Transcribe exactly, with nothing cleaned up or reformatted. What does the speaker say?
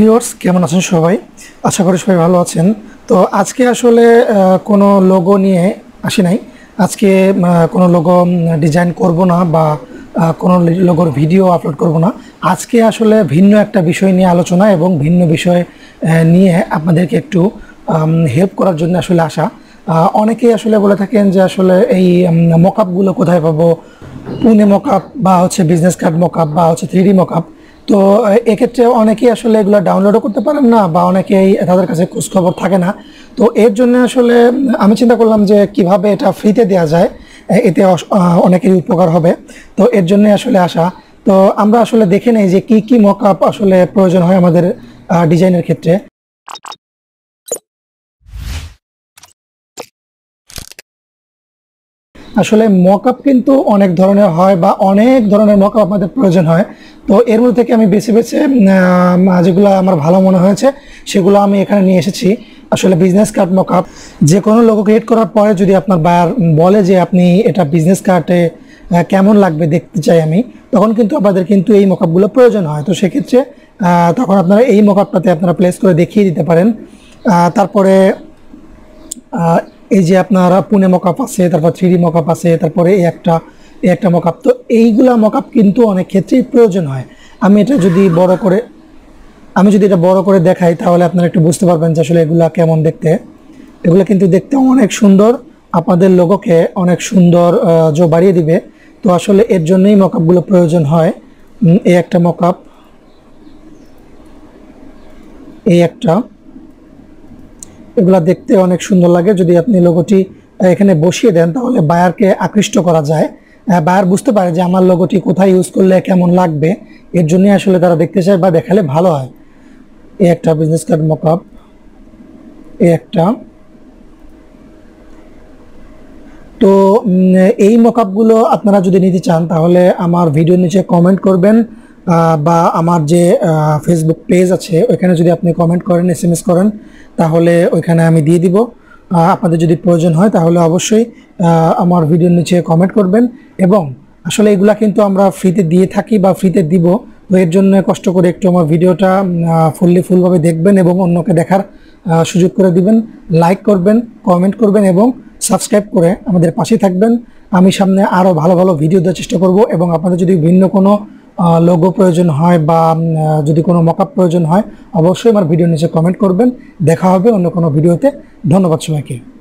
Viewers কেমন আছেন সবাই, আশা করি সবাই ভালো আছেন। তো আজকে আসলে কোনো লোগো নিয়ে আসি নাই, আজকে কোনো লোগো ডিজাইন করব না বা কোনো লোগোর ভিডিও আপলোড করব না। আজকে আসলে ভিন্ন একটা বিষয় নিয়ে আলোচনা এবং ভিন্ন বিষয় নিয়ে আপনাদেরকে একটু হেল্প করার জন্য আসলে আসা। অনেকেই আসলে বলে থাকেন যে আসলে এই মকআপগুলো কোথায় পাবো, পুনে মকআপ বা হচ্ছে বিজনেস কার্ড মকআপ বা হচ্ছে থ্রি ডি মকআপ। তো এক্ষেত্রে অনেকেই আসলে এগুলো ডাউনলোডও করতে পারেন না বা অনেকেই তাদের কাছে খোঁজখবর থাকে না। তো এর জন্য আসলে আমি চিন্তা করলাম যে কিভাবে এটা ফ্রিতে দেওয়া যায়, এতে অনেকেরই উপকার হবে। তো এর জন্য আসলে আসা। তো আমরা আসলে দেখে নেই যে কি কি মকআপ আসলে প্রয়োজন হয় আমাদের ডিজাইনের ক্ষেত্রে। আসলে মকআপ কিন্তু অনেক ধরনের হয় বা অনেক ধরনের মকআপ আমাদের প্রয়োজন হয়। তো এর মধ্যে থেকে আমি বেছে বেছে যেগুলো আমার ভালো মনে হয়েছে সেগুলো আমি এখানে নিয়ে এসেছি। আসলে বিজনেস কার্ড মকআপ, যে কোনো লোগো ক্রিয়েট করার পরে যদি আপনার বায়ার বলে যে আপনি এটা বিজনেস কার্ডে কেমন লাগবে দেখতে চাই আমি, তখন কিন্তু আপনাদের কিন্তু এই মকআপগুলো প্রয়োজন হয়। তো সেক্ষেত্রে তখন আপনারা এই মকআপটাতে আপনারা প্লেস করে দেখিয়ে দিতে পারেন। তারপরে এই যে আপনারা পুনে মকআপ আছে, তারপর থ্রি ডি মকআপ আছে, তারপরে এই একটা এই একটা মকআপ। তো এইগুলা মকআপ কিন্তু অনেক ক্ষেত্রেই প্রয়োজন হয়। আমি এটা যদি বড় করে আমি যদি এটা বড় করে দেখাই তাহলে আপনারা একটু বুঝতে পারবেন যে আসলে এগুলা কেমন দেখতে। এগুলো কিন্তু দেখতে অনেক সুন্দর, আপনাদের লোগোকে অনেক সুন্দর জো বাড়িয়ে দিবে। তো আসলে এর জন্যই মকআপগুলো প্রয়োজন হয়। এই একটা মকআপ, এই একটা, এগুলা দেখতে অনেক সুন্দর লাগে। যদি আপনি লোগোটি এখানে বসিয়ে দেন তাহলে বায়ারকে আকৃষ্ট করা যায়, বায়ার বুঝতে পারে যে আমার লোগোটি কোথায় ইউজ করলে কেমন লাগবে। এর জন্য আসলে তারা দেখতে চায় বা দেখালে ভালো হয়। এই একটা বিজনেস কার্ড মকআপ, এই একটা। তো এই মকআপগুলো আপনারা যদি নিতে চান তাহলে আমার ভিডিওর নিচে কমেন্ট করবেন বা আমার যে ফেসবুক পেজ আছে ওইখানে যদি আপনি কমেন্ট করেন, এস এম এস করেন, তাহলে ওইখানে আমি দিয়ে দিব। আপনাদের যদি প্রয়োজন হয় তাহলে অবশ্যই আমার ভিডিওর নিচে কমেন্ট করবেন। এবং আসলে এগুলা কিন্তু আমরা ফ্রিতে দিয়ে থাকি বা ফ্রিতে দিব। তো এর জন্য কষ্ট করে একটু আমার ভিডিওটা ফুললি ফুলভাবে দেখবেন এবং অন্যকে দেখার সুযোগ করে দিবেন, লাইক করবেন, কমেন্ট করবেন এবং সাবস্ক্রাইব করে আমাদের পাশে থাকবেন। আমি সামনে আরও ভালো ভালো ভিডিও দেওয়ার চেষ্টা করব এবং আপনাদের যদি ভিন্ন কোনো লোগো প্রয়োজন হয় বা যদি কোনো মকআপ প্রয়োজন হয় অবশ্যই আমার ভিডিওর নিচে কমেন্ট করবেন। দেখা হবে অন্য কোনো ভিডিওতে। ধন্যবাদ সবাইকে।